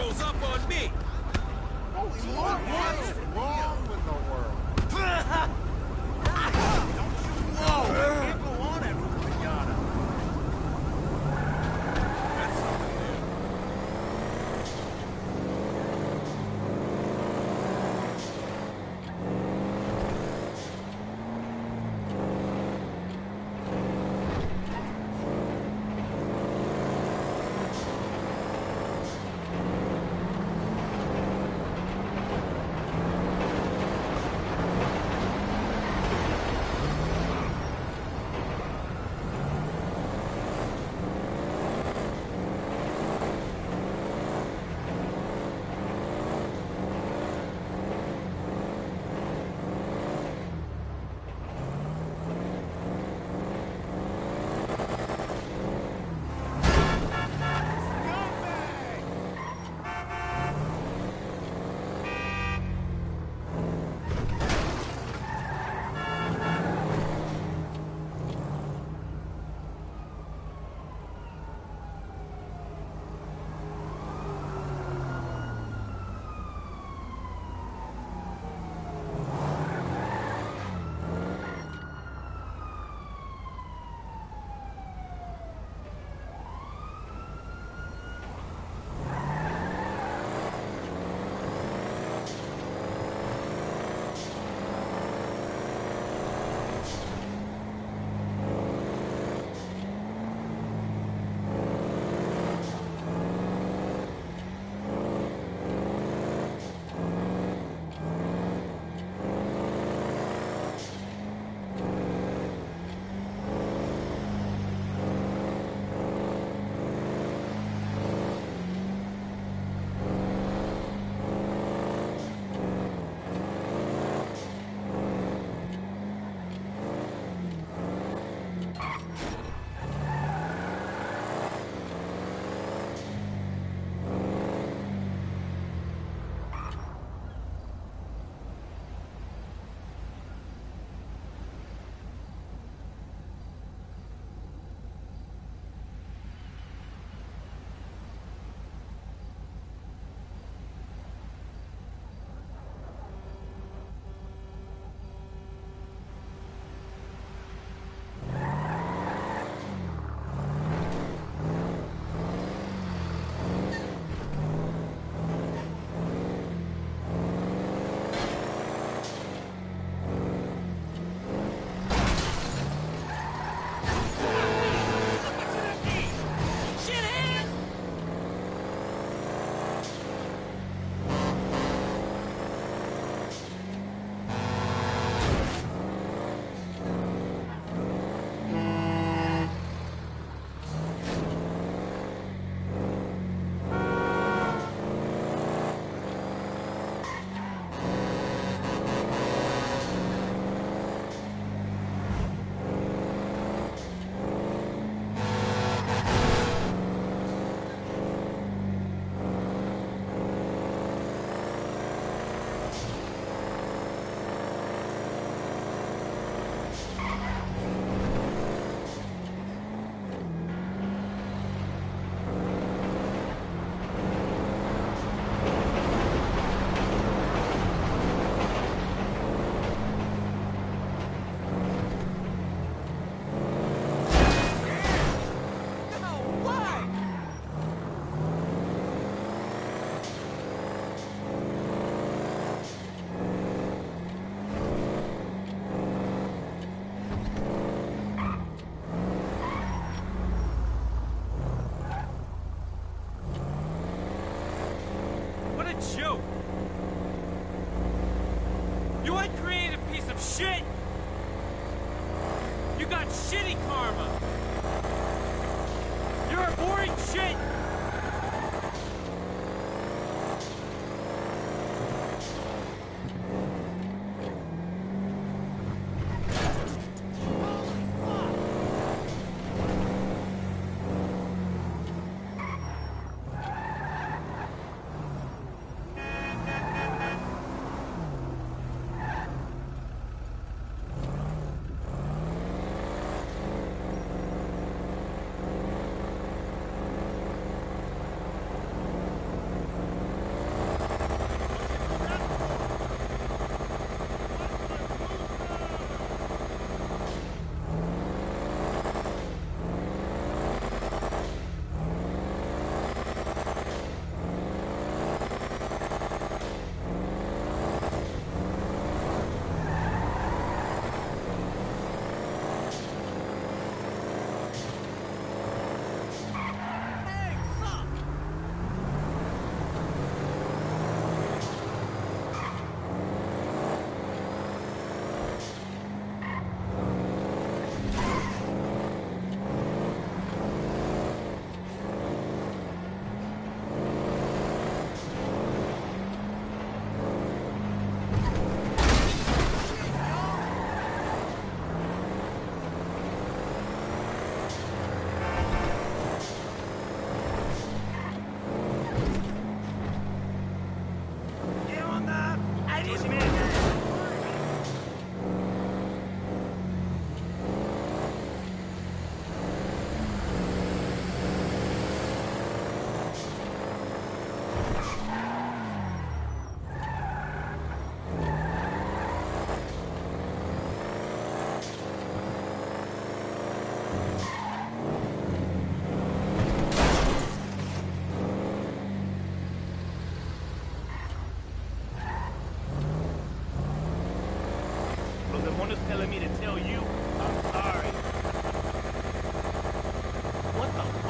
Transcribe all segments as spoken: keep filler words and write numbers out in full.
rolls up on me. Holy Lord, what's wrong with the world? Don't you know? I can't go on at Rubiana. That's something you. You uncreative piece of shit. You got shitty karma. You're a boring shit. telling me to tell you, I'm sorry. What the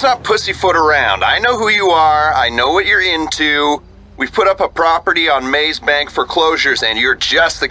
Let's not pussyfoot around. I know who you are. I know what you're into. We've put up a property on Maze Bank Foreclosures, and you're just the...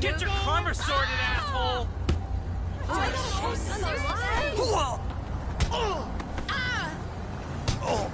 Get your karma sorted out! asshole! Oh, oh, ah! Oh!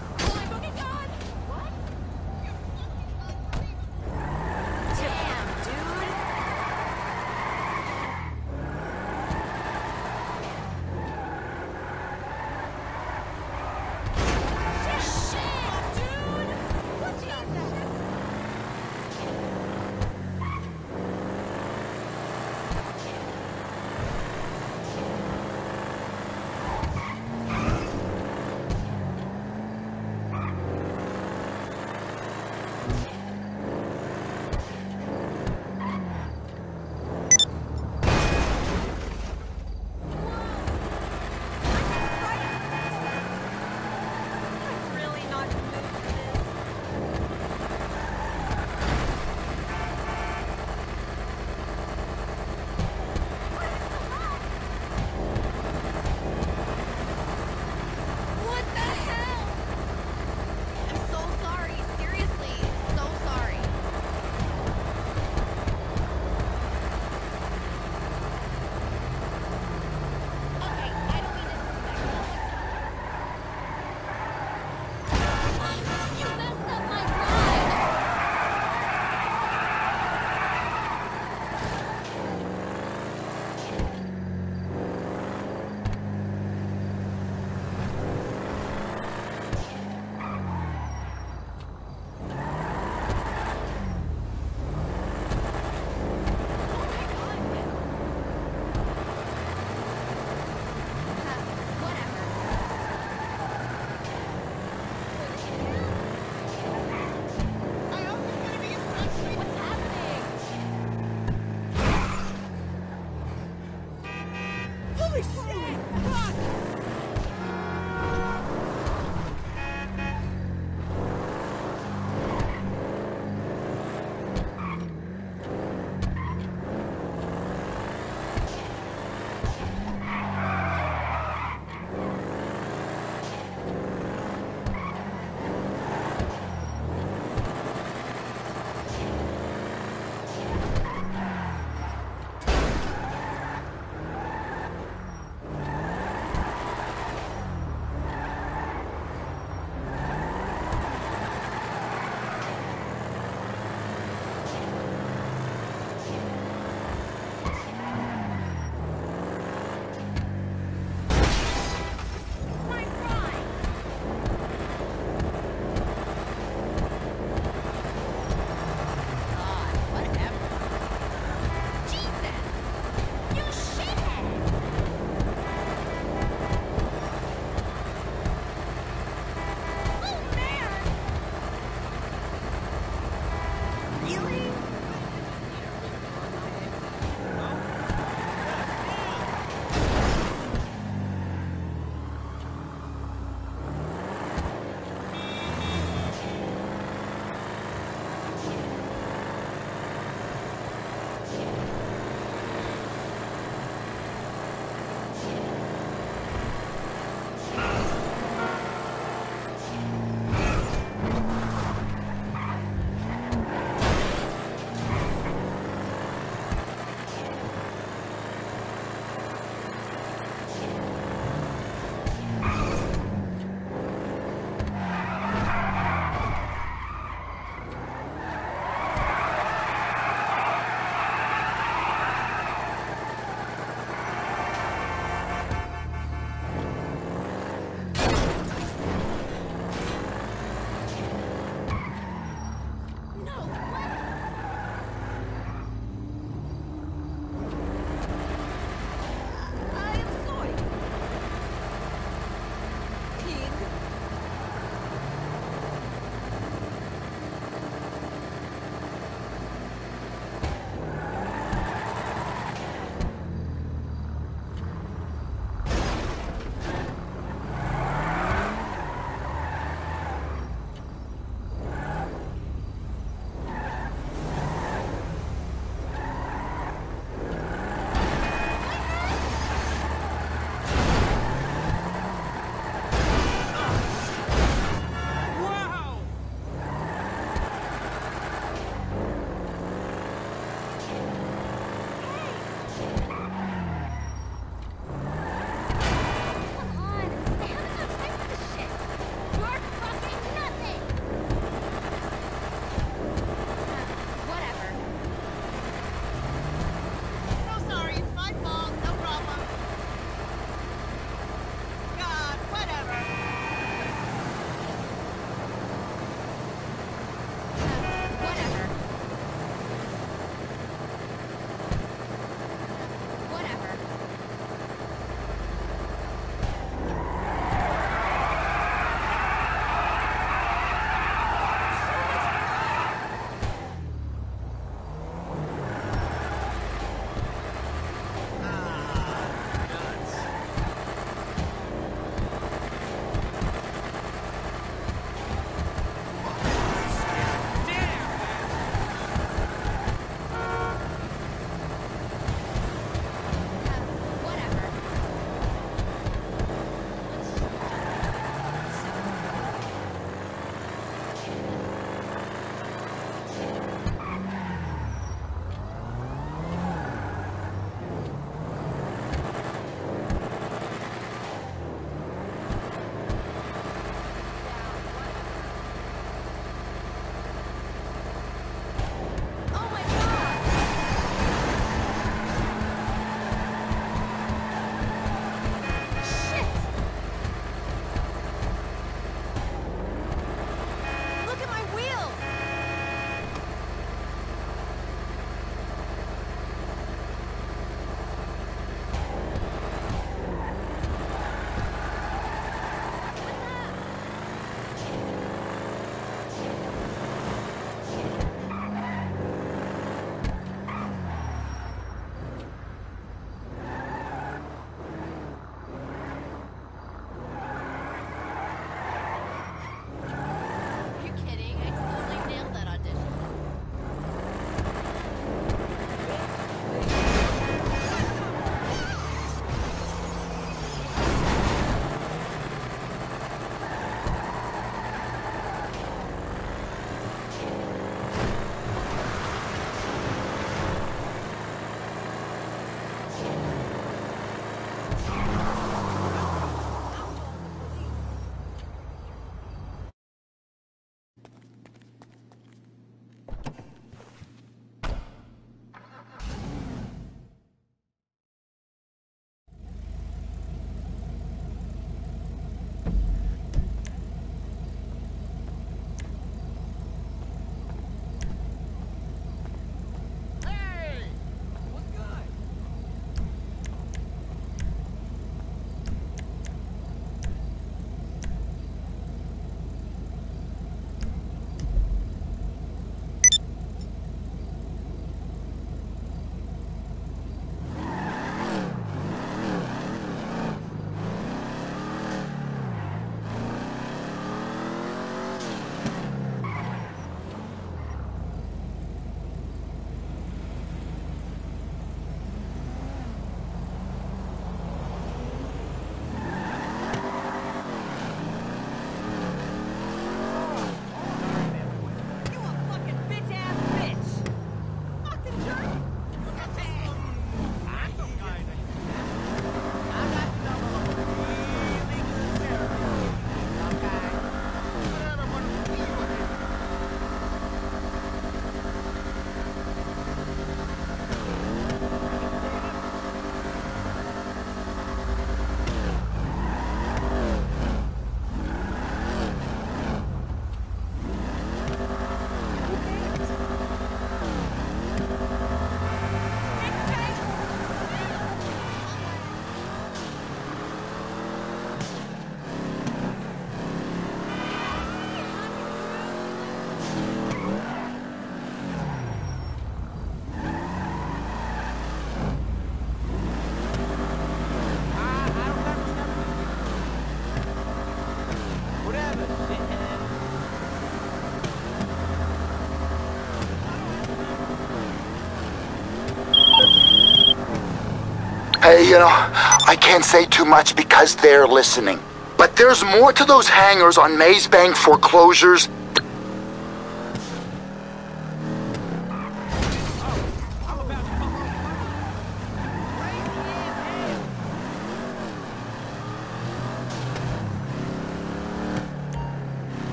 you know, I can't say too much because they're listening. But there's more to those hangars on Maze Bank Foreclosures.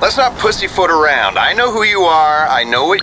Let's not pussyfoot around. I know who you are. I know what...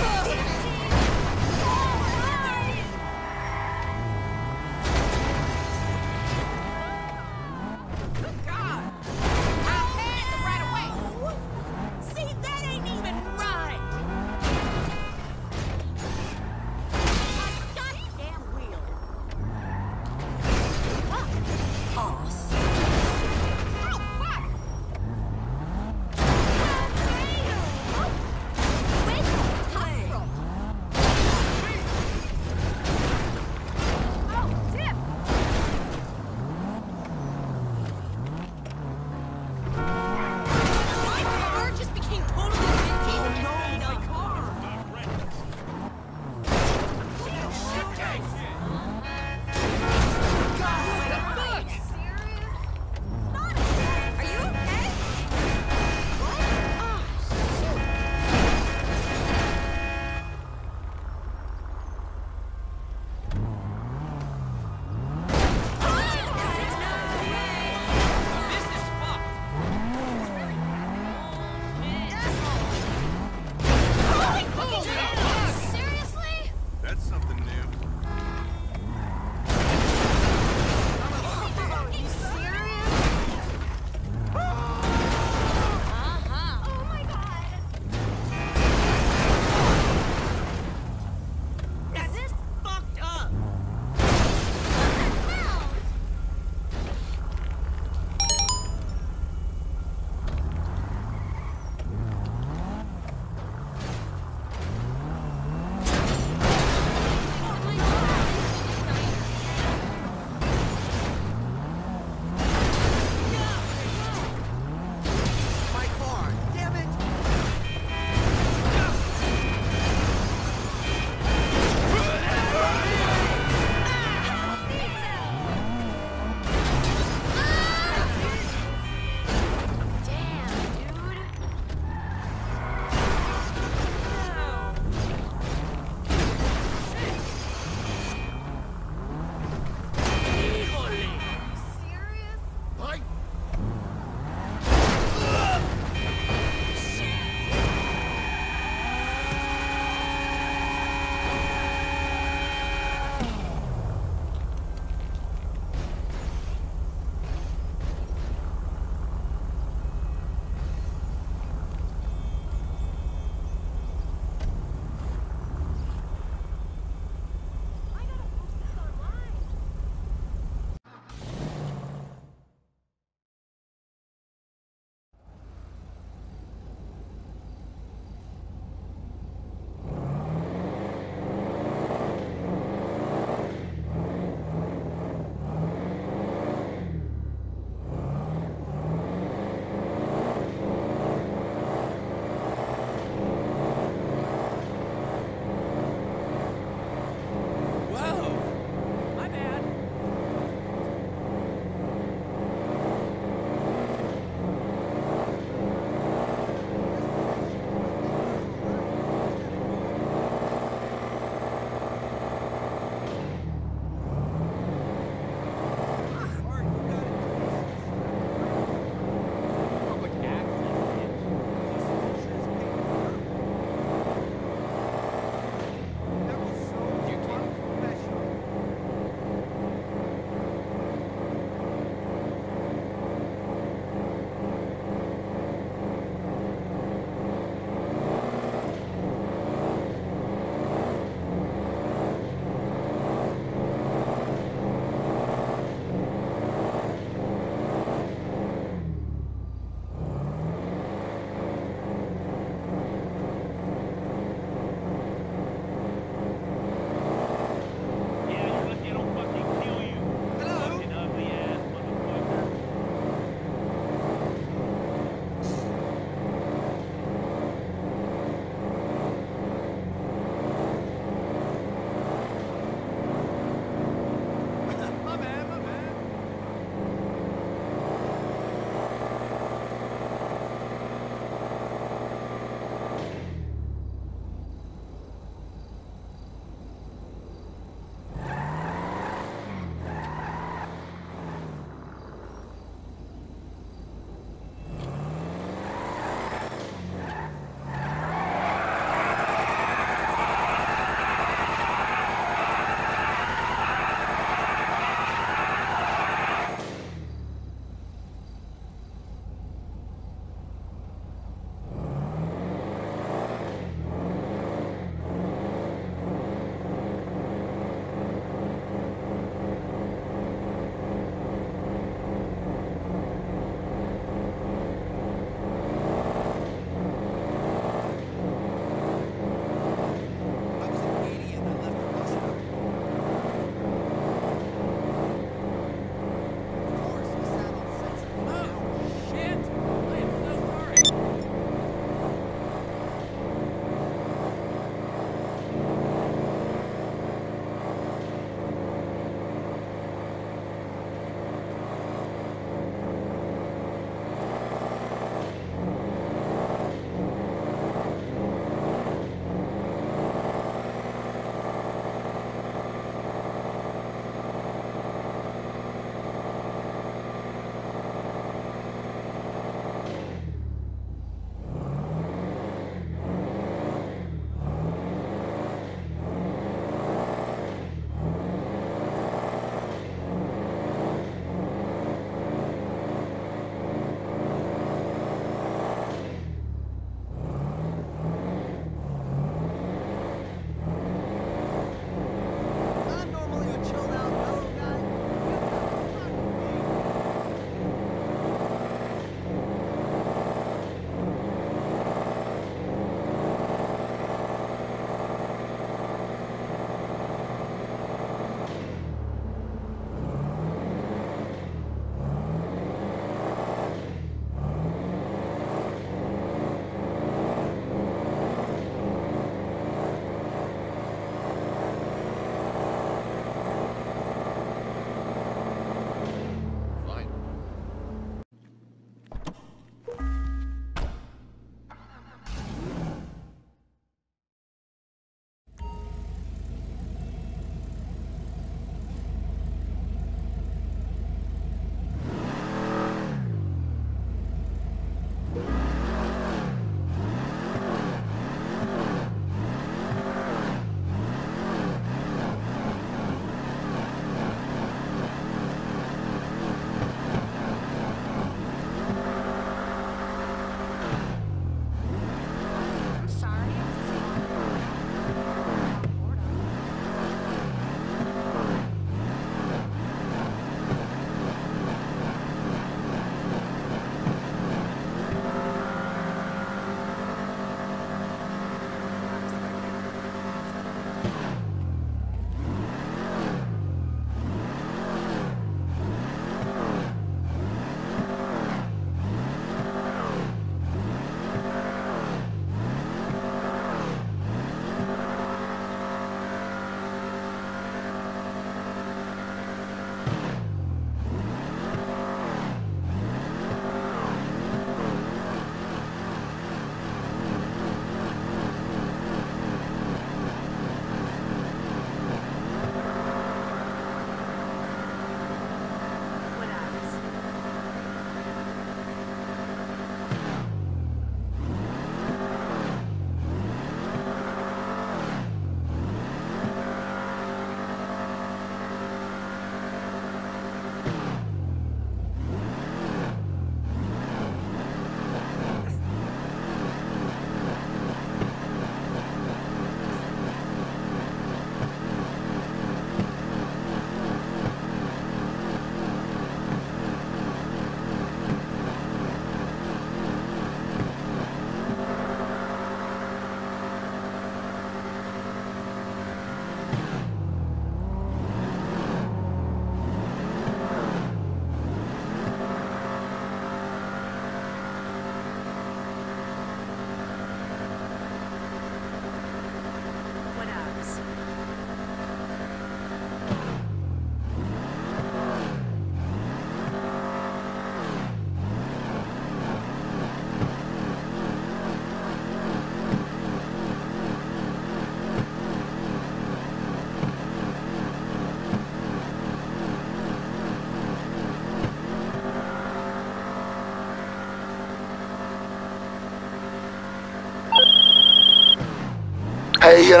Hey, you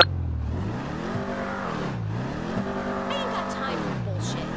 know. I ain't got time for bullshit.